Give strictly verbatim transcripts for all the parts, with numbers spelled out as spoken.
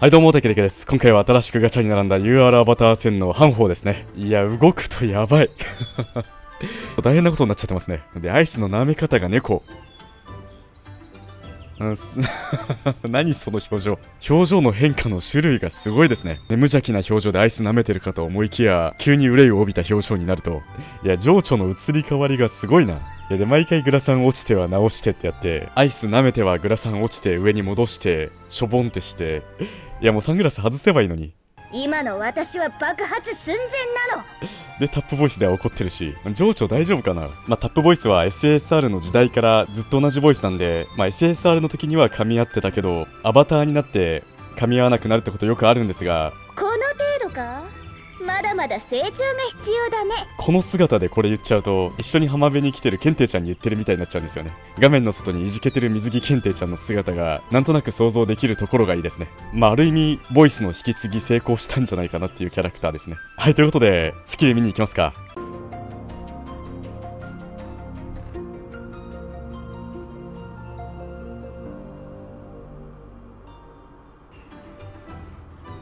はいどうも、テケテケです。今回は新しくガチャに並んだ ユーアール アバター戦の半方ですね。いや、動くとやばい。大変なことになっちゃってますね。で、アイスの舐め方が猫。何その表情。表情の変化の種類がすごいですね。で無邪気な表情でアイス舐めてるかと思いきや、急に憂いを帯びた表情になると、いや、情緒の移り変わりがすごいな。いや、で、毎回グラサン落ちては直してってやって、アイス舐めてはグラサン落ちて上に戻して、しょぼんってして、いや、もうサングラス外せばいいのに。今の私は爆発寸前なので、タップボイスでは怒ってるし、情緒大丈夫かな。まあ、タップボイスは エスエスアール の時代からずっと同じボイスなんで、まあ、エスエスアール の時には噛み合ってたけど、アバターになって噛み合わなくなるってことよくあるんですが、この程度かまだまだ成長が必要だね。この姿でこれ言っちゃうと、一緒に浜辺に来てるケンテイちゃんに言ってるみたいになっちゃうんですよね。画面の外にいじけてる水着ケンテイちゃんの姿がなんとなく想像できるところがいいですね。まあ、ある意味ボイスの引き継ぎ成功したんじゃないかなっていうキャラクターですね。はい、ということで好きで見に行きますか。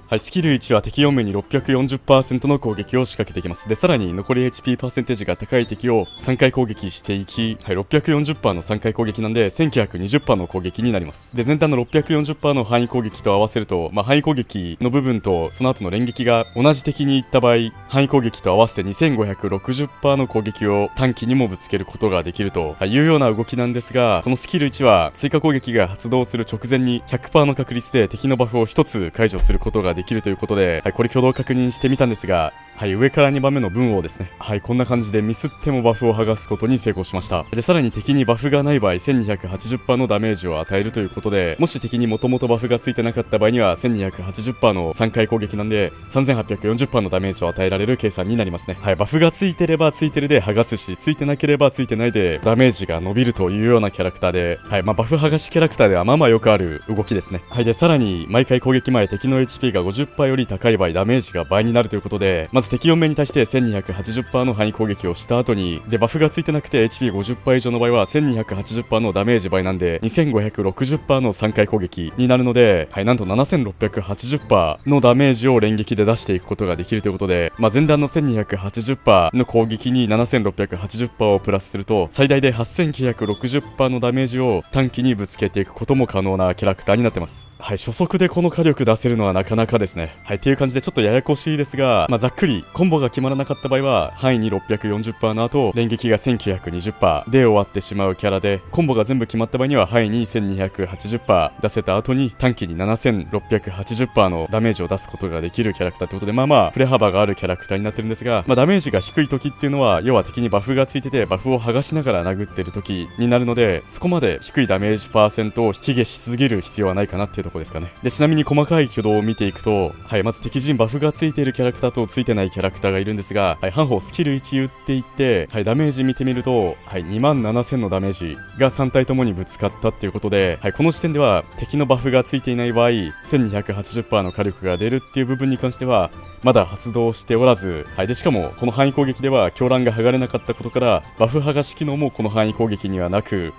はい、スキルいちは敵よん名に ろっぴゃくよんじゅっパーセント の攻撃を仕掛けていきます。で、さらに残り エイチピー パーセンテージが高い敵をさんかい攻撃していき、はい、ろっぴゃくよんじゅっパーセント のさんかい攻撃なんで、せんきゅうひゃくにじゅっパーセント の攻撃になります。で、全体の ろっぴゃくよんじゅっパーセント の範囲攻撃と合わせると、まあ、範囲攻撃の部分とその後の連撃が同じ敵に行った場合、範囲攻撃と合わせて にせんごひゃくろくじゅっパーセント の攻撃を短期にもぶつけることができると、はい、いうような動きなんですが、このスキルいちは追加攻撃が発動する直前に ひゃくパーセント の確率で敵のバフをひとつ解除することができるできるということで、はい、これ挙動確認してみたんですが、はい、上からにばんめの文王ですね。はい、こんな感じでミスってもバフを剥がすことに成功しました。で、さらに敵にバフがない場合、せんにひゃくはちじゅっパーセント のダメージを与えるということで、もし敵にもともとバフがついてなかった場合には、せんにひゃくはちじゅっパーセント のさんかい攻撃なんで、さんぜんはっぴゃくよんじゅっパーセント のダメージを与えられる計算になりますね。はい、バフがついてればついてるで剥がすし、ついてなければついてないで、ダメージが伸びるというようなキャラクターで、はい、まあ、バフ剥がしキャラクターではまあまあよくある動きですね。はい、で、さらに、毎回攻撃前、敵のエイチピー が ごじゅっパーセント より高い場合、ダメージが倍になるということで、まず敵よん名に対して せんにひゃくはちじゅっパーセント の範囲攻撃をした後に、で、バフがついてなくて エイチピーごじゅっパーセント 以上の場合は せんにひゃくはちじゅっパーセント のダメージ倍なんで、にせんごひゃくろくじゅっパーセント のさんかい攻撃になるので、はい、なんと ななせんろっぴゃくはちじゅっパーセント のダメージを連撃で出していくことができるということで、まあ、前段の せんにひゃくはちじゅっパーセント の攻撃に ななせんろっぴゃくはちじゅっパーセント をプラスすると、最大で はっせんきゅうひゃくろくじゅっパーセント のダメージを短期にぶつけていくことも可能なキャラクターになってます。はい、初速でこの火力出せるのはなかなかですね。はい、っていう感じでちょっとややこしいですが、まあ、ざっくりコンボが決まらなかった場合は範囲に ろっぴゃくよんじゅっパーセント の後連撃が せんきゅうひゃくにじゅっパーセント で終わってしまうキャラで、コンボが全部決まった場合には範囲に せんにひゃくはちじゅっパーセント 出せた後に短期に ななせんろっぴゃくはちじゅっパーセント のダメージを出すことができるキャラクターということで、まあまあ振れ幅があるキャラクターになってるんですが、まあ、ダメージが低い時っていうのは要は敵にバフがついててバフを剥がしながら殴ってる時になるので、そこまで低いダメージパーセントを卑下しすぎる必要はないかなっていうところですかね。で、ちなみに細かい挙動を見ていくと、はい、まず敵陣バフがついているキャラクターとついてないキャラクターがいるんですが、はい、半方スキルいち打っていって、はい、ダメージ見てみると、はい、にまんななせんのダメージがさん体ともにぶつかったっていうことで、はい、この時点では敵のバフがついていない場合 せんにひゃくはちじゅっパーセント の火力が出るっていう部分に関してはまだ発動しておらず、はい、でしかもこの範囲攻撃では狂乱が剥がれなかったことから、バフ剥がし機能もこの範囲攻撃にはなく、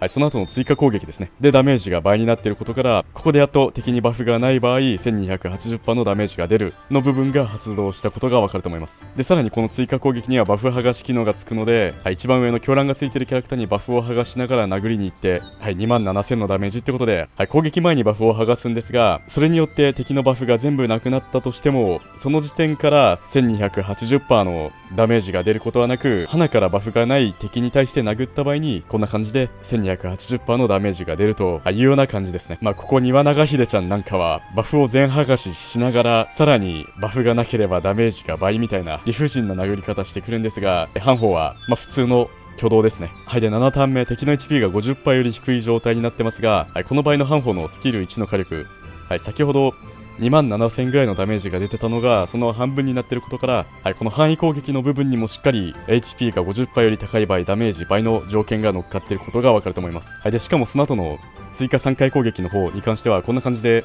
はい、その後の追加攻撃ですね。で、ダメージが倍になっていることから、ここでやっと敵にバフがない場合、せんにひゃくはちじゅっパーセント のダメージが出るの部分が発動したことがわかると思います。で、さらにこの追加攻撃にはバフ剥がし機能がつくので、はい、一番上の狂乱がついているキャラクターにバフを剥がしながら殴りに行って、はい、にまんななせんのダメージってことで、はい、攻撃前にバフを剥がすんですが、それによって敵のバフが全部なくなったとしても、その時点から せんにひゃくはちじゅっパーセント のダメージが出ることはなく、花からバフがない敵に対して殴った場合に、こんな感じでせんにひゃくはちじゅっパーセント のダメージが出るというような感じですね。まあ、ここにわながひでちゃんなんかはバフを全剥がししながら、さらにバフがなければダメージが倍みたいな理不尽な殴り方してくるんですが、半方はまあ普通の挙動ですね。はい、で、ななターン目敵の エイチピー が ごじゅっパーセント より低い状態になってますが、はい、この場合の半方のスキルいちの火力、はい、先ほどにまんななせんぐらいのダメージが出てたのがその半分になってることから、はい、この範囲攻撃の部分にもしっかり エイチピー が ごじゅっパーセント より高い場合ダメージ倍の条件が乗っかってることがわかると思います。はい、でしかもその後の追加さんかい攻撃の方に関してはこんな感じで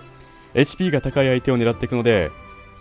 エイチピー が高い相手を狙っていくので、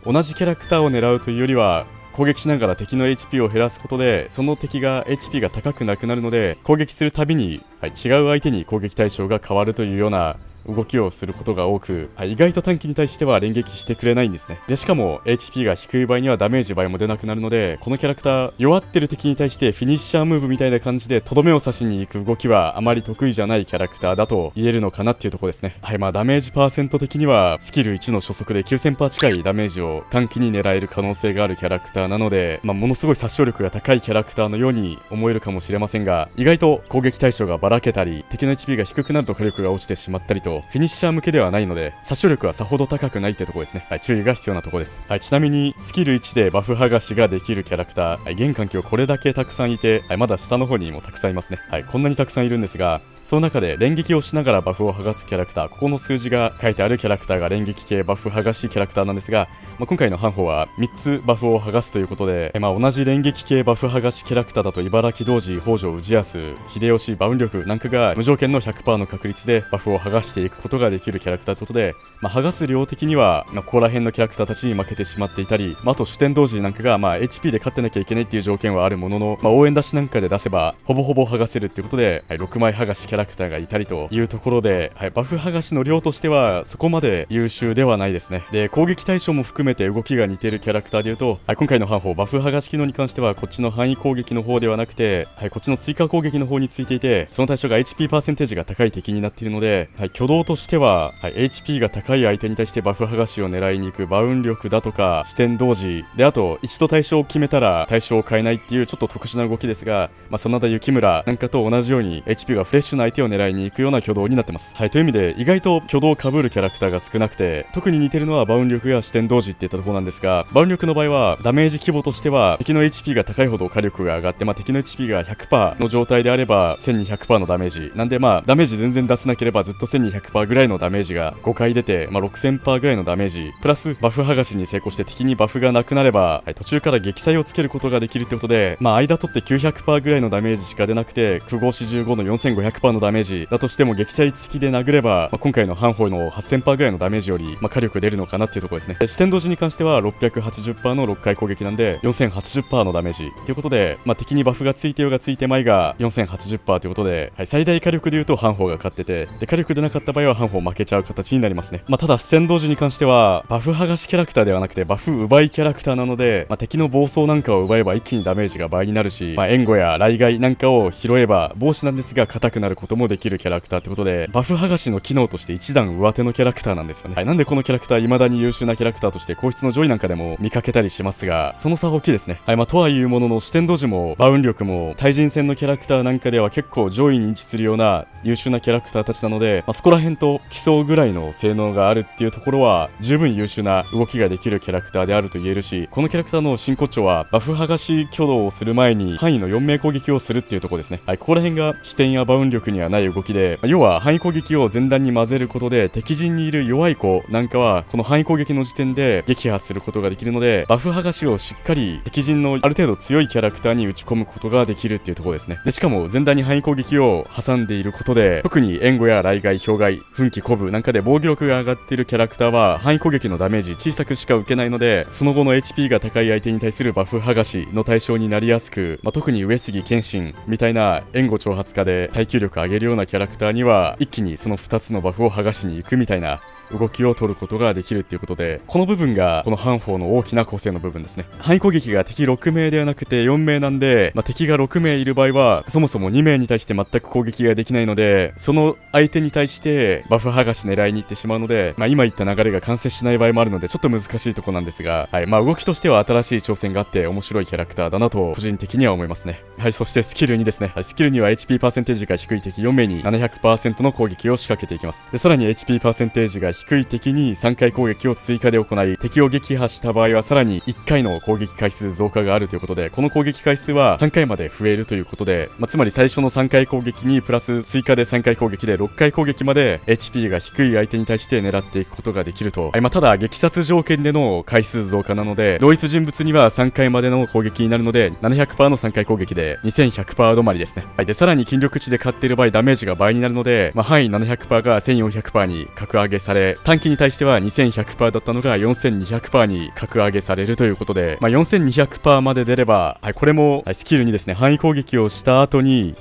同じキャラクターを狙うというよりは攻撃しながら敵の エイチピー を減らすことで、その敵が エイチピー が高くなくなるので、攻撃するたびに、はい、違う相手に攻撃対象が変わるというような動きをすることが多く、はい、意外と短期に対しては連撃してくれないんですね。で、しかも エイチピー が低い場合にはダメージ倍も出なくなるので、このキャラクター弱ってる敵に対してフィニッシャームーブみたいな感じでとどめを刺しに行く動きはあまり得意じゃないキャラクターだと言えるのかなっていうところですね。はい、まあダメージパーセント的にはスキルいちの初速で きゅうせんパーセント 近いダメージを短期に狙える可能性があるキャラクターなので、まあ、ものすごい殺傷力が高いキャラクターのように思えるかもしれませんが、意外と攻撃対象がばらけたり敵の エイチピー が低くなると火力が落ちてしまったりとフィニッシャー向けではないので、殺傷力はさほど高くないってとこですね。はい、注意が必要なとこです。はい、ちなみにスキルいちでバフ剥がしができるキャラクター、はい、現環境これだけたくさんいて、はい、まだ下の方にもたくさんいますね。はい、こんなにたくさんいるんですが、その中で連撃をしながらバフを剥がすキャラクター、ここの数字が書いてあるキャラクターが連撃系バフ剥がしキャラクターなんですが、まあ、今回の班法はみっつバフを剥がすということで、まあ、同じ連撃系バフ剥がしキャラクターだと茨城童子、北条氏康、秀吉、バウン力なんかが無条件の ひゃくパーセント の確率でバフを剥がしていくことができるキャラクターということで、まあ、剥がす量的には、まあ、ここら辺のキャラクターたちに負けてしまっていたり、まあ、あと酒呑童子なんかが、まあ、エイチピー で勝ってなきゃいけないっていう条件はあるものの、まあ、応援出しなんかで出せばほぼほぼ剥がせるっていうことで、はい、ろくまい剥がしキャラクターがいたりというところで、はい、バフ剥がしの量としてはそこまで優秀ではないですね。で、攻撃対象も含めて動きが似ているキャラクターでいうと、はい、今回の班法バフ剥がし機能に関してはこっちの範囲攻撃の方ではなくて、はい、こっちの追加攻撃の方についていて、その対象が エイチピー パーセンテージが高い敵になっているので、はい、挙動としては、はい、エイチピー が高い相手に対してバフ剥がしを狙いに行くバウン力だとか酒呑童子で、あと一度対象を決めたら対象を変えないっていうちょっと特殊な動きですが、まあ、真田幸村なんかと同じように エイチピー がフレッシュな相手を狙いに行くような挙動になってます。はい、という意味で意外と挙動をかぶるキャラクターが少なくて、特に似てるのはバウン力や酒呑童子っていったところなんですが、バウン力の場合はダメージ規模としては敵の エイチピー が高いほど火力が上がって、まあ、敵の エイチピー が ひゃくパーセント の状態であれば せんにひゃくパーセント のダメージなんで、まあダメージ全然出せなければずっと せんにひゃくパーセント ぐらいのダメージがごかい出て、まあ、ろくせんパーセント ぐらいのダメージプラスバフ剥がしに成功して敵にバフがなくなれば、はい、途中から撃砕をつけることができるってことで、まあ、間取って きゅうひゃくパーセント ぐらいのダメージしか出なくてきゅうごよんごの よんせんごひゃくパーセント のダメージだとしても撃砕付きで殴れば、まあ、今回の班法の はっせんパーセント ぐらいのダメージより、まあ、火力出るのかなっていうところですね。で、酒呑童子に関しては ろっぴゃくはちじゅうパーセント のろっかい攻撃なんで よんせんはちじゅうパーセント のダメージということで、まあ、敵にバフがついてようがついてまいが よんせんはちじゅうパーセント ということで、はい、最大火力でいうと班法が勝ってて、で火力でなかった場合は班法負けちゃう形になりますね。まあ、ただ酒呑童子に関してはバフ剥がしキャラクターではなくてバフ奪いキャラクターなので、まあ、敵の暴走なんかを奪えば一気にダメージが倍になるし、まあ、援護や雷害なんかを拾えば防止なんですが硬くなることもできるキャラクターってことで、バフ剥がしの機能として一段上手のキャラクターなんですよね。はい、なんでこのキャラクター未だに優秀なキャラクターとして皇室の上位なんかでも見かけたりしますが、その差は大きいですね。はい、まあ、とはいうものの酒呑童子もバウン力も対人戦のキャラクターなんかでは結構上位に位置するような優秀なキャラクターたちなので、まあ、そこら辺と競うぐらいの性能があるっていうところは十分優秀な動きができるキャラクターであると言えるし、このキャラクターの真骨頂はバフ剥がし挙動をする前に範囲のよん名攻撃をするっていうところですね。はい、ここら辺が視点やバウン力にはない動きで、まあ、要は範囲攻撃を前段に混ぜることで敵陣にいる弱い子なんかはこの範囲攻撃の時点で撃破することができるので、バフ剥がしをしっかり敵陣のある程度強いキャラクターに打ち込むことができるっていうところですね。で、しかも前段に範囲攻撃を挟んでいることで、特に援護や雷害、氷害、奮起、鼓舞なんかで防御力が上がっているキャラクターは範囲攻撃のダメージ小さくしか受けないので、その後の エイチピー が高い相手に対するバフ剥がしの対象になりやすく、まあ、特に上杉謙信みたいな援護挑発家で耐久力上げるようなキャラクターには一気にそのふたつのバフを剥がしに行くみたいな動きを取ることができるっていうことで、この部分がこの班法の大きな個性の部分ですね。範囲攻撃が敵ろく名ではなくてよん名なんで、まあ、敵がろく名いる場合はそもそもに名に対して全く攻撃ができないので、その相手に対してバフ剥がし狙いに行ってしまうので、まあ、今言った流れが完成しない場合もあるのでちょっと難しいとこなんですが、はい、まあ、動きとしては新しい挑戦があって面白いキャラクターだなと個人的には思いますね。はい、そしてスキルにですね、はい、スキルには エイチピー パーセンテージが低い敵よん名に ななひゃくパーセント の攻撃を仕掛けていきます。で、さらに エイチピー パーセンテージが低い敵にさんかい攻撃を追加で行い、敵を撃破した場合はさらにいっかいの攻撃回数増加があるということで、この攻撃回数はさんかいまで増えるということで、まあ、つまり最初のさんかい攻撃にプラス追加でさんかい攻撃でろっかい攻撃まで エイチピー が低い相手に対して狙っていくことができると、はい、まあ、ただ撃殺条件での回数増加なので同一人物にはさんかいまでの攻撃になるので ななひゃくパーセント のさんかい攻撃で にせんひゃくパーセント 止まりですね。はい、で、さらに筋力値で勝っている場合ダメージが倍になるので、まあ、範囲 ななひゃくパーセント が せんよんひゃくパーセント に格上げされ、短期に対しては にせんひゃくパーセント だったのが よんせんにひゃくパーセント に格上げされるということで、まあ、よんせんにひゃくパーセント まで出れば、はい、これも、はい、スキルにですね、範囲攻撃をした後に、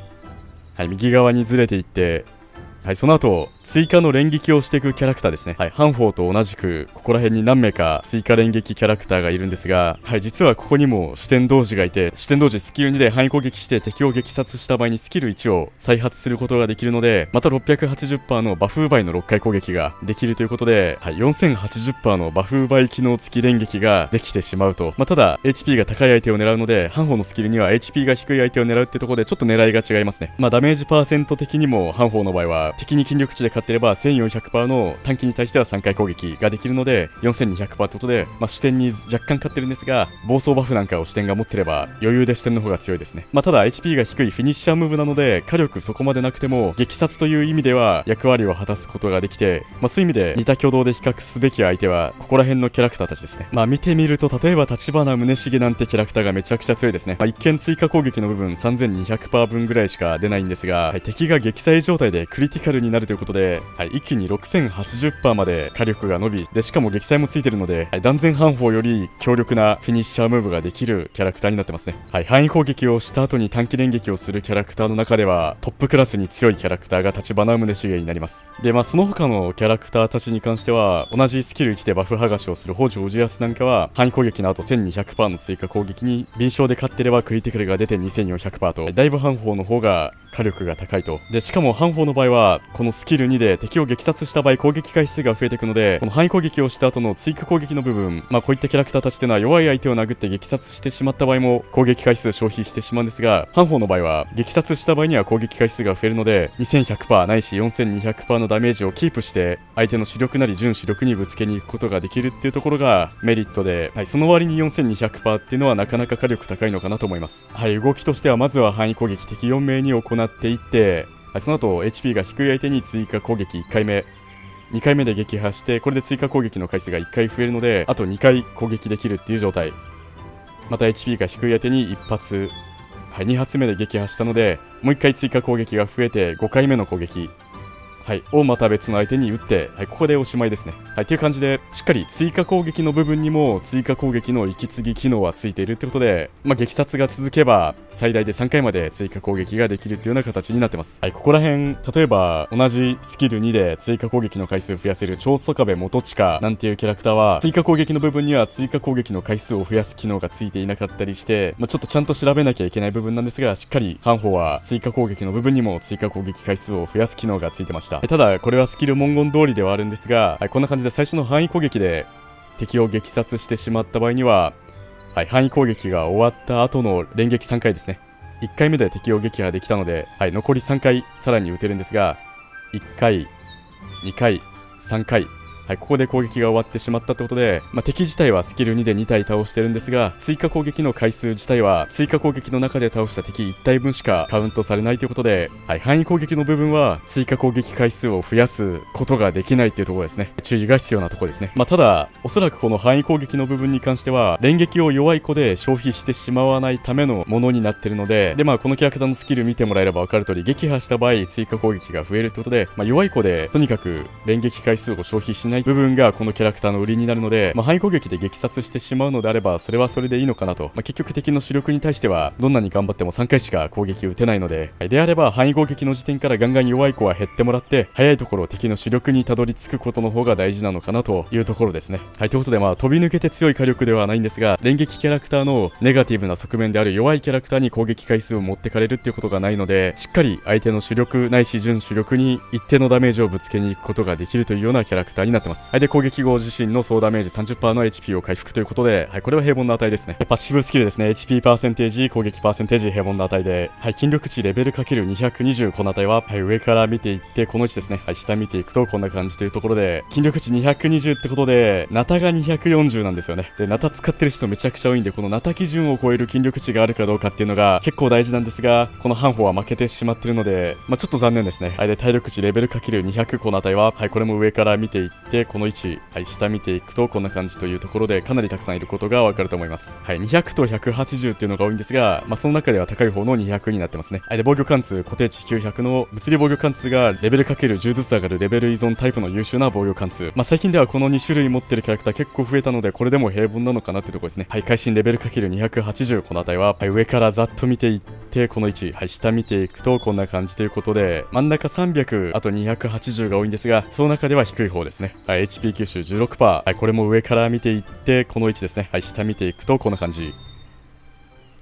はい、右側にずれていって、はい、その後追加の連撃をしていくキャラクターですね。はい、ハンフォーと同じくここら辺に何名か追加連撃キャラクターがいるんですが、はい、実はここにも四天童子がいて、四天童子スキルにで範囲攻撃して敵を撃殺した場合にスキルいちを再発することができるので、また ろっぴゃくはちじゅうパーセント のバフ倍のろっかい攻撃ができるということで、はい、よんせんはちじゅうパーセント のバフ倍機能付き連撃ができてしまうと。まあ、ただ エイチピー が高い相手を狙うので、ハンフォーのスキルには エイチピー が低い相手を狙うってところでちょっと狙いが違いますね。まあ、ダメージパーセント的にもハンフォーの場合は敵に筋力値で勝ってれば せんよんひゃくパーセント の短期に対してはさんかい攻撃ができるので よんせんにひゃくパーセント ってことで、まあ、視点に若干勝ってるんですが、暴走バフなんかを視点が持ってれば余裕で視点の方が強いですね。まあ、ただ エイチピー が低いフィニッシャームーブなので火力そこまでなくても撃殺という意味では役割を果たすことができて、まあ、そういう意味で似た挙動で比較すべき相手はここら辺のキャラクターたちですね。まあ見てみると、例えば橘宗茂なんてキャラクターがめちゃくちゃ強いですね。まあ、一見追加攻撃の部分 さんぜんにひゃくパーセント 分ぐらいしか出ないんですが、はい、敵が撃砕状態でクリティカルになるということで、はい、一気に ろくせんはちじゅうパーセント まで火力が伸びで、しかも撃砕もついてるので、はい、断然ハンフォーより強力なフィニッシャームーブができるキャラクターになってますね。はい、範囲攻撃をした後に短期連撃をするキャラクターの中ではトップクラスに強いキャラクターが橘宗茂になります。でまあその他のキャラクターたちに関しては、同じスキルいちでバフ剥がしをする北条氏康なんかは範囲攻撃の後 せんにひゃくパーセント の追加攻撃に敏捷で勝ってればクリティカルが出て にせんよんひゃくパーセント と、だいぶハンフォーの方が火力が高いと。でしかもハンフォーの場合はこのスキルにで敵を撃殺した場合攻撃回数が増えていくので、この範囲攻撃をした後の追加攻撃の部分、まあこういったキャラクターたちっていうのは弱い相手を殴って撃殺してしまった場合も攻撃回数消費してしまうんですが、ハンフォーの場合は撃殺した場合には攻撃回数が増えるので にせんひゃくパーセント ないし よんせんにひゃくパーセント のダメージをキープして相手の主力なり準主力にぶつけに行くことができるっていうところがメリットで、はい、その割に よんせんにひゃくパーセント っていうのはなかなか火力高いのかなと思います。はい、動きとしてはまずは範囲攻撃敵よんめいに行っていって、その後 エイチピー が低い相手に追加攻撃いっかいめにかいめで撃破して、これで追加攻撃の回数がいっかい増えるのであとにかい攻撃できるっていう状態。また エイチピー が低い相手にいっぱつ、はい、にはつめで撃破したのでもういっかい追加攻撃が増えてごかいめの攻撃、はい、をまた別の相手に打って、はい、ここでおしまいですね。はい、という感じでしっかり追加攻撃の部分にも追加攻撃の息継ぎ機能はついているってことで、まあ、撃殺が続けば最大でさんかいまで追加攻撃ができるっていうような形になってます。はい、ここら辺例えば同じスキルにで追加攻撃の回数増やせる長宗我部元親なんていうキャラクターは追加攻撃の部分には追加攻撃の回数を増やす機能がついていなかったりして、まあ、ちょっとちゃんと調べなきゃいけない部分なんですが、しっかりハンフォーは追加攻撃の部分にも追加攻撃回数を増やす機能がついてました。ただこれはスキル文言通りではあるんですが、はい、こんな感じで最初の範囲攻撃で敵を撃殺してしまった場合には、はい、範囲攻撃が終わった後の連撃さんかいですね。いっかいめで敵を撃破できたので、はい、残りさんかいさらに撃てるんですが、いっかいにかいさんかい、はい、ここで攻撃が終わってしまったってことで、まあ、敵自体はスキルにでに体倒してるんですが、追加攻撃の回数自体は追加攻撃の中で倒した敵いち体分しかカウントされないということで、はい、範囲攻撃の部分は追加攻撃回数を増やすことができないっていうところですね。注意が必要なところですね。まあ、ただおそらくこの範囲攻撃の部分に関しては連撃を弱い子で消費してしまわないためのものになってるので、でまあこのキャラクターのスキル見てもらえれば分かる通り、撃破した場合追加攻撃が増えるってことで、まあ、弱い子でとにかく連撃回数を消費しない部分がこのキャラクターの売りになるので、まあ、範囲攻撃で撃殺してしまうのであればそれはそれでいいのかなと。まあ、結局敵の主力に対してはどんなに頑張ってもさんかいしか攻撃打てないので、であれば範囲攻撃の時点からガンガン弱い子は減ってもらって、早いところ敵の主力にたどり着くことの方が大事なのかなというところですね。はい、ということでまあ飛び抜けて強い火力ではないんですが、連撃キャラクターのネガティブな側面である弱いキャラクターに攻撃回数を持ってかれるっていうことがないので、しっかり相手の主力ないし準主力に一定のダメージをぶつけに行くことができるというようなキャラクターになってます。はい、で攻撃後自身の総ダメージ さんじゅうパーセント の エイチピー を回復ということで、はい、これは平凡な値ですね。パッシブスキルですね。 エイチピー パーセンテージ攻撃パーセンテージ平凡な値で、はい、筋力値レベル かけるにひゃくにじゅう この値は、はい、上から見ていってこの位置ですね。はい、下見ていくとこんな感じというところで、筋力値にひゃくにじゅうってことでナタがにひゃくよんじゅうなんですよね。でナタ使ってる人めちゃくちゃ多いんで、このナタ基準を超える筋力値があるかどうかっていうのが結構大事なんですが、このハンフォーは負けてしまってるので、まあ、ちょっと残念ですね。はい、で体力値レベル かけるにひゃく この値は、はい、これも上から見ていってこの位置、はい、下見ていくとこんな感じというところで、かなりたくさんいることがわかると思います。はい、にひゃくとひゃくはちじゅうっていうのが多いんですが、まあ、その中では高い方のにひゃくになってますね。はい、で防御貫通固定値きゅうひゃくの物理防御貫通がレベル かけるじゅう ずつ上がるレベル依存タイプの優秀な防御貫通。まあ、最近ではこのに種類持ってるキャラクター結構増えたので、これでも平凡なのかなってところですね。はい、会心レベル かけるにひゃくはちじゅう この値は、はい、上からざっと見ていっててこの位置、はい、下見ていくとこんな感じということで、真ん中さんびゃく、あとにひゃくはちじゅうが多いんですが、その中では低い方ですね。はい、エイチピー 吸収 じゅうろくパーセント、はい、これも上から見ていって、この位置ですね。はい、下見ていくとこんな感じ。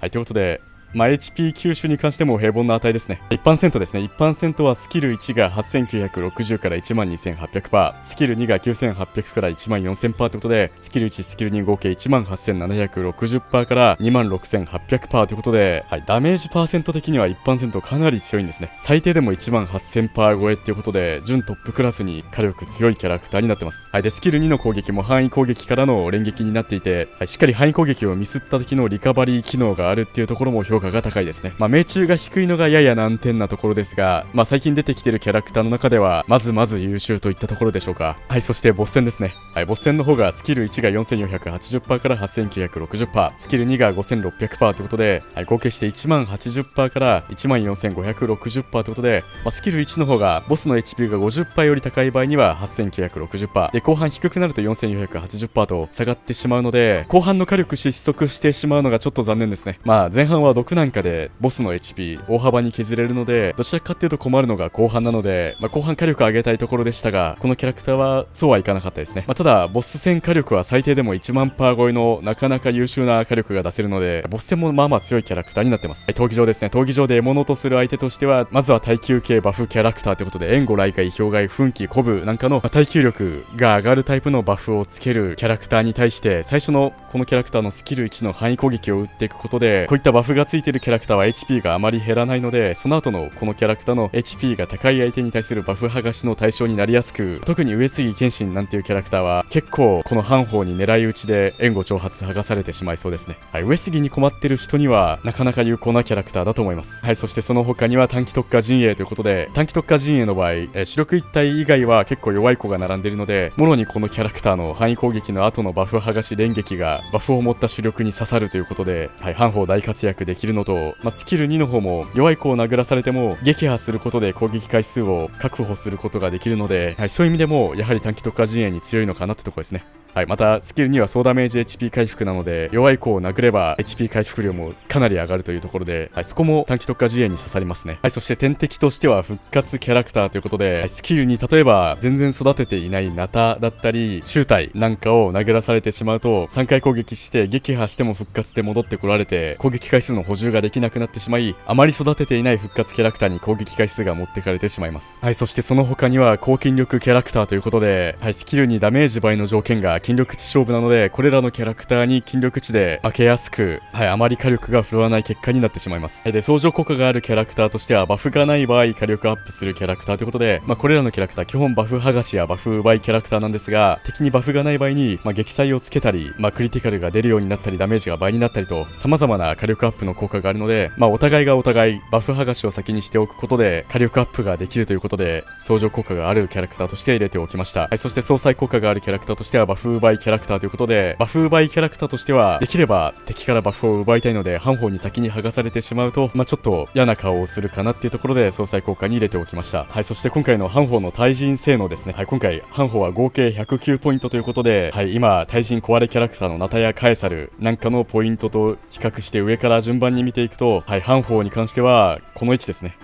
はい、ということで、まあ、エイチピー 吸収に関しても平凡な値ですね。いちパーセント ですね。いちパーセント はスキルいちがはっせんきゅうひゃくろくじゅうから いちまんにせんはっぴゃくパー、スキルにがきゅうせんはっぴゃくから いちまんよんせんパー ということで、スキルいち、スキルに合計 いちまんはっせんななひゃくろくじゅうパー から にまんろくせんはっぴゃくパー ということで、はい、ダメージパーセント的には いちパーセント かなり強いんですね。最低でも いちまんはっせんパー 超えということで、準トップクラスに火力強いキャラクターになってます。はい、で、スキルにの攻撃も範囲攻撃からの連撃になっていて、はい、しっかり範囲攻撃をミスった時のリカバリー機能があるっていうところも評価が高いですね。まあ、命中が低いのがやや難点なところですが、まあ、最近出てきてるキャラクターの中ではまずまず優秀といったところでしょうか。はい、そしてボス戦ですね。はい、ボス戦の方がスキルいちが よんせんよんひゃくはちじゅうパー から はっせんきゅうひゃくろくじゅうパー、スキルにが ごせんろっぴゃくパー ということで、はい、合計して いちまんはちじゅうパー から いちまんよんせんごひゃくろくじゅうパー ということで、まあ、スキルいちの方がボスの エイチピー が ごじゅうパー より高い場合には はっせんきゅうひゃくろくじゅうパー で、後半低くなると よんせんよんひゃくはちじゅうパー と下がってしまうので、後半の火力失速してしまうのがちょっと残念ですね。まあ、前半は毒なんかでボスの エイチピー 大幅に削れるので、どちらかっていうと困るのが後半なので、まあ、後半火力上げたいところでしたが、このキャラクターはそうはいかなかったですね。まあ、ただボス戦火力は最低でもいちまんパー超えのなかなか優秀な火力が出せるので、ボス戦もまあまあ強いキャラクターになってます。はい、闘技場ですね。闘技場で獲物とする相手としては、まずは耐久系バフキャラクターということで、援護、雷害、氷害、奮起、鼓舞なんかの、まあ、耐久力が上がるタイプのバフをつけるキャラクターに対して、最初のこのキャラクターのスキルいちの範囲攻撃を打っていくことで、こういったバフがついてるキャラクターは エイチピー があまり減らないので、その後のこのキャラクターの エイチピー が高い相手に対するバフ剥がしの対象になりやすく、特に上杉謙信なんていうキャラクターは結構この半方に狙い撃ちで援護挑発剥がされてしまいそうですね。はい、上杉に困ってる人にはなかなか有効なキャラクターだと思います。はい、そしてその他には短期特化陣営ということで、短期特化陣営の場合、えー、主力一体以外は結構弱い子が並んでいるので、もろにこのキャラクターの範囲攻撃の後のバフ剥がし連撃がバフを持った主力に刺さるということで、はい、半方大活躍できるのと、まあ、スキルにの方も弱い子を殴らされても撃破することで攻撃回数を確保することができるので、はい、そういう意味でもやはり短期特化陣営に強いのかなってところですね。はい、またスキルには総ダメージ エイチピー 回復なので、弱い子を殴れば エイチピー 回復量もかなり上がるというところで、はい、そこも短期特化陣営に刺さりますね。はい、そして天敵としては復活キャラクターということで、はい、スキルに例えば全然育てていないナタだったり周体なんかを殴らされてしまうと、さんかい攻撃して撃破しても復活で戻ってこられて攻撃回数の補充ができなくなってしまい、あまり育てていない復活キャラクターに攻撃回数が持ってかれてしまいます。はい、そしてその他には高筋力キャラクターということで、はい、スキルにダメージ倍の条件が筋力値勝負なので、これらのキャラクターに筋力値で負けやすく、はい、あまり火力が振るわない結果になってしまいます。で、相乗効果があるキャラクターとしては、バフがない場合火力アップするキャラクターということで、まあ、これらのキャラクター基本バフ剥がしやバフ奪いキャラクターなんですが、敵にバフがない場合に、まあ、撃砕をつけたり、まあ、クリティカルが出るようになったりダメージが倍になったりと、様々な火力アップの効果があるので、まあ、お互いがお互いバフ剥がしを先にしておくことで火力アップができるということで、相乗効果があるキャラクターとして入れておきました。はい、そして相殺効果があるキャラクターとしてはバフ奪いキャラクターということで、バフ奪いキャラクターとしてはできれば敵からバフを奪いたいので、半方に先に剥がされてしまうと、まあ、ちょっと嫌な顔をするかなっていうところで相殺効果に入れておきました。はい、そして今回の半方の対人性能ですね。はい、今回半方は合計ひゃくきゅうポイントということで、はい、今対人壊れキャラクターのナタやカエサルなんかのポイントと比較して上から順番に見ていくと、はい、半方に関してはこの位置ですね。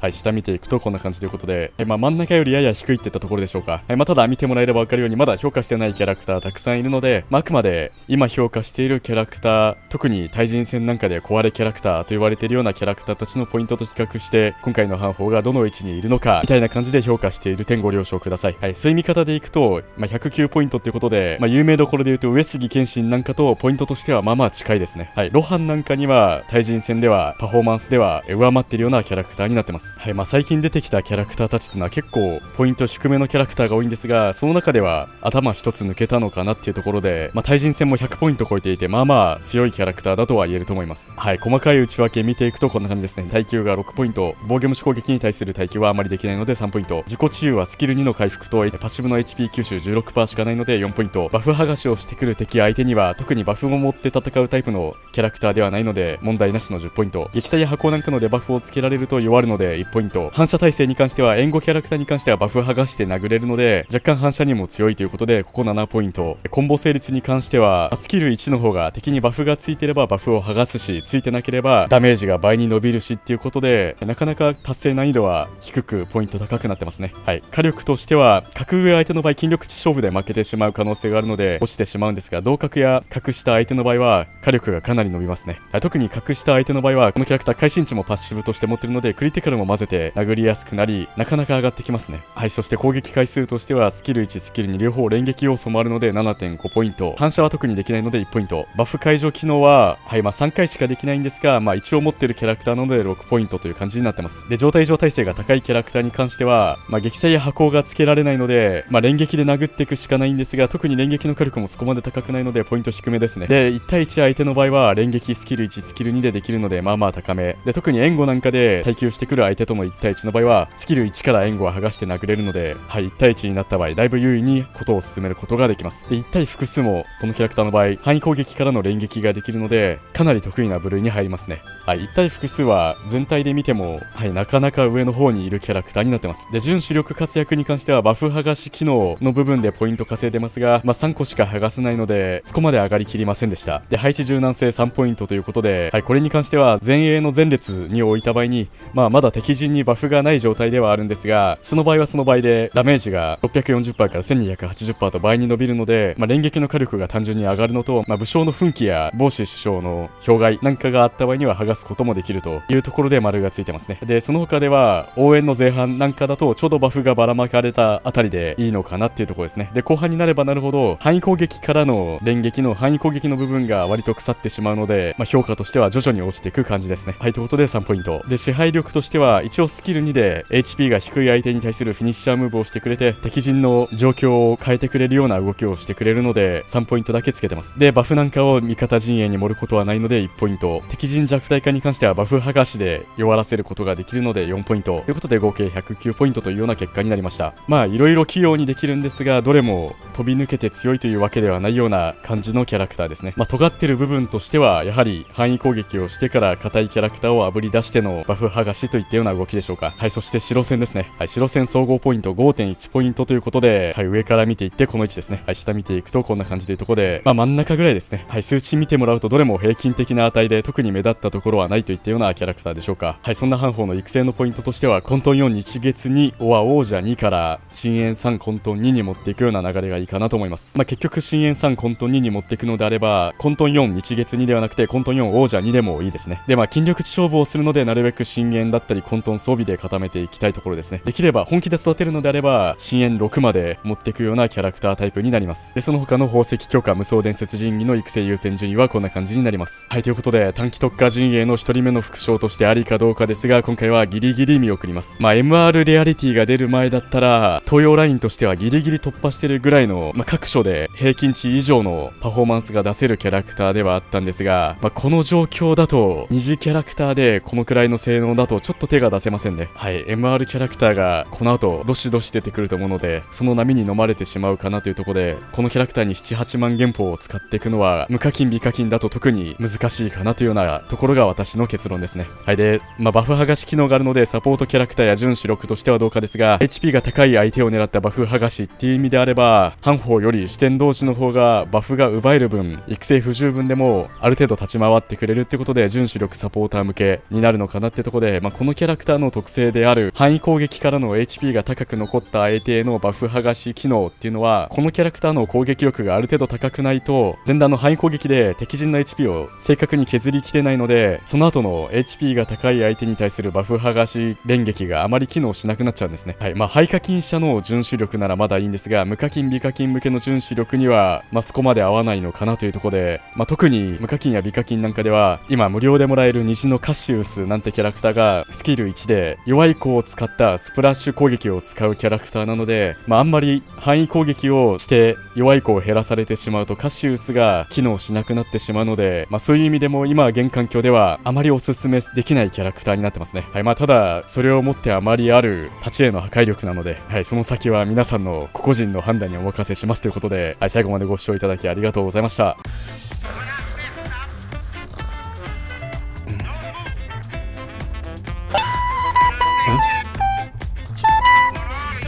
はい、下見ていくとこんな感じということで、えまあ、真ん中よりやや低いっていったところでしょうか。えまあ、ただ見てもらえれば分かるように、まだ評価してないキャラクターたくさんいるので、まあ、あくまで今評価しているキャラクター、特に対人戦なんかで壊れキャラクターと言われているようなキャラクターたちのポイントと比較して、今回の半方がどの位置にいるのかみたいな感じで評価している点ご了承ください。はい、そういう見方でいくと、まあ、ひゃくきゅうポイントということで、まあ、有名どころで言うと上杉謙信なんかとポイントとしてはまあまあ近いですね。はい、露伴なんかには対人戦ではパフォーマンスでは上回っているようなキャラクターになってます。はい、まあ、最近出てきたキャラクターたちっていうのは結構ポイント低めのキャラクターが多いんですが、その中では頭一つ抜けたのかなっていうところで、まあ、対人戦もひゃくポイント超えていて、まあまあ強いキャラクターだとは言えると思います。はい、細かい内訳見ていくとこんな感じですね。耐久がろくポイント、防御無視攻撃に対する耐久はあまりできないのでさんポイント、自己治癒はスキルにの回復とパッシブの エイチピー 吸収 じゅうろくパーセント しかないのでよんポイント、バフ剥がしをしてくる敵相手には特にバフも持って戦うタイプのキャラクターではないので問題なしのじゅっポイント、撃砕や箱なんかのデバフをつけられると弱るのでポイント。反射耐性に関しては援護キャラクターに関してはバフ剥がして殴れるので若干反射にも強いということでここななポイント。コンボ成立に関してはスキルいちの方が敵にバフがついてればバフを剥がすしついてなければダメージが倍に伸びるしっていうことでなかなか達成難易度は低くポイント高くなってますね。はい、火力としては格上相手の場合筋力値勝負で負けてしまう可能性があるので落ちてしまうんですが同格や格下相手の場合は火力がかなり伸びますね。はい、特に格下相手の場合はこのキャラクター会心値もパッシブとして持ってるのでクリティカルも混ぜて殴りやすくなりなかなか上がってきますね。はい、そして攻撃回数としてはスキルいちスキルに両方連撃要素もあるので ななてんごポイント。反射は特にできないのでいちポイント。バフ解除機能は、はい、まあ、さんかいしかできないんですが、まあ、一応持ってるキャラクターなのでろくポイントという感じになってます。で、状態異常耐性が高いキャラクターに関しては、まあ、撃砕や破壊がつけられないので、まあ、連撃で殴っていくしかないんですが、特に連撃の火力もそこまで高くないので、ポイント低めですね。で、いちたいいち相手の場合は、連撃スキルいち、スキルにでできるので、まあまあ高め。で、特に援護なんかで耐久してくる相手とのいちたいいちの場合は、スキルいちから援護は剥がして殴れるので、はい、いちたいいちになった場合、だいぶ優位にことを進めることができます。で、いち対複数もこのキャラクターの場合範囲攻撃からの連撃ができるのでかなり得意な部類に入りますね。はい、いち対複数は全体で見ても、はい、なかなか上の方にいるキャラクターになってます。で、準主力活躍に関してはバフ剥がし機能の部分でポイント稼いでますが、まあ、さんこしか剥がせないのでそこまで上がりきりませんでした。で、配置柔軟性さんポイントということで、はい、これに関しては前衛の前列に置いた場合に、まあ、まだ敵陣にバフがない状態ではあるんですがその場合はその場合でダメージが ろっぴゃくよんじゅっパーセント から せんにひゃくはちじゅっパーセント と倍に伸びるので、まあ、連撃の火力が単純に上がるのと、まあ、武将の奮起や防止首相の障害なんかがあった場合には剥がすこともできるというところで丸がついてますね。で、その他では応援の前半なんかだとちょうどバフがばらまかれたあたりでいいのかなっていうところですね。で、後半になればなるほど範囲攻撃からの連撃の範囲攻撃の部分が割と腐ってしまうので、まあ、評価としては徐々に落ちていく感じですね。はい、ということでさんポイントで、支配力としては一応スキルにで エイチピー が低い相手に対するフィニッシャームーブをしてくれて敵陣の状況を変えてくれるような動きをしてくれるのでさんポイントだけつけてます。で、バフなんかを味方陣営に盛ることはないのでいちポイント。敵陣弱体化に関してはバフ剥がしで弱らせることができるのでよんポイントということで合計ひゃくきゅうポイントというような結果になりました。まあいろいろ器用にできるんですがどれも飛び抜けて強いというわけではないような感じのキャラクターですね。まあ尖ってる部分としてはやはり範囲攻撃をしてから硬いキャラクターを炙り出してのバフ剥がしといったような動きでしょうか。はい、そして白線ですね。はい、白線総合ポイント ごてんいちポイントということで、はい、上から見ていってこの位置ですね。はい、下見ていくとこんな感じというところで、まあ真ん中ぐらいですね。はい、数値見てもらうとどれも平均的な値で特に目立ったところはないといったようなキャラクターでしょうか。はい、そんな半方の育成のポイントとしては混沌よん日月にオア王者にから深淵さん混沌にに持っていくような流れがいいかなと思います。まあ結局深淵さん混沌にに持っていくのであれば混沌よん日月にではなくて混沌よん王者にでもいいですね。で、まあ筋力値勝負をするのでなるべく深淵だったり混沌装備で固めていきたいところですね。できれば本気で育てるのであれば深淵ろくまで持っていくようなキャラクタータイプになります。で、その他の宝石強化無双伝説神器の育成優先順位はこんな感じになります。はい、ということで短期特化陣営のひとりめの副将としてありかどうかですが今回はギリギリ見送ります。まあ エムアール レアリティが出る前だったら東洋ラインとしてはギリギリ突破してるぐらいの、まあ、各所で平均値以上のパフォーマンスが出せるキャラクターではあったんですが、まあ、この状況だと二次キャラクターでこのくらいの性能だとちょっと手が出せませんね。はい、 エムアール キャラクターがこの後どしどし出てくると思うのでその波に飲まれてしまうかなというところでこのキャラクターにななはちまん原宝を使っていくのは無課金美課金だと特に難しいかなというようなところが私の結論ですね。はい、で、まあ、バフ剥がし機能があるのでサポートキャラクターや準主力としてはどうかですが エイチピー が高い相手を狙ったバフ剥がしっていう意味であれば半方より視点同士の方がバフが奪える分育成不十分でもある程度立ち回ってくれるってことで準主力サポーター向けになるのかなってところで、まあ、このキャラクターの特性である範囲攻撃からの エイチピー が高く残った相手へのバフ剥がし機能っていうのはこのキャラクターの攻撃力がある程度高くないと前段の範囲攻撃で敵陣の エイチピー を正確に削りきれないのでその後の エイチピー が高い相手に対するバフ剥がし連撃があまり機能しなくなっちゃうんですね。はい、まあ廃課金者の準主力ならまだいいんですが無課金美課金向けの準主力にはまあそこまで合わないのかなというところで、まあ、特に無課金や美課金なんかでは今無料でもらえる虹のカシウスなんてキャラクターがスキルいちで弱い子を使ったスプラッシュ攻撃を使うキャラクターなので、まあ、あんまり範囲攻撃をして弱い子を減らされてしまうとカシウスが機能しなくなってしまうので、まあ、そういう意味でも今現環境ではあまりおすすめできないキャラクターになってますね。はい、まあ、ただそれをもってあまりある立ち絵の破壊力なので、はい、その先は皆さんの個々人の判断にお任せしますということで、はい、最後までご視聴いただきありがとうございました。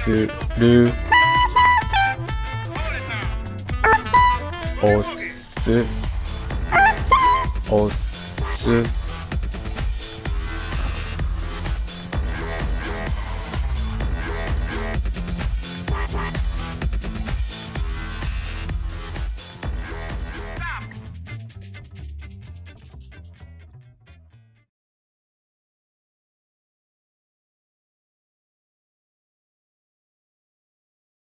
するおすおす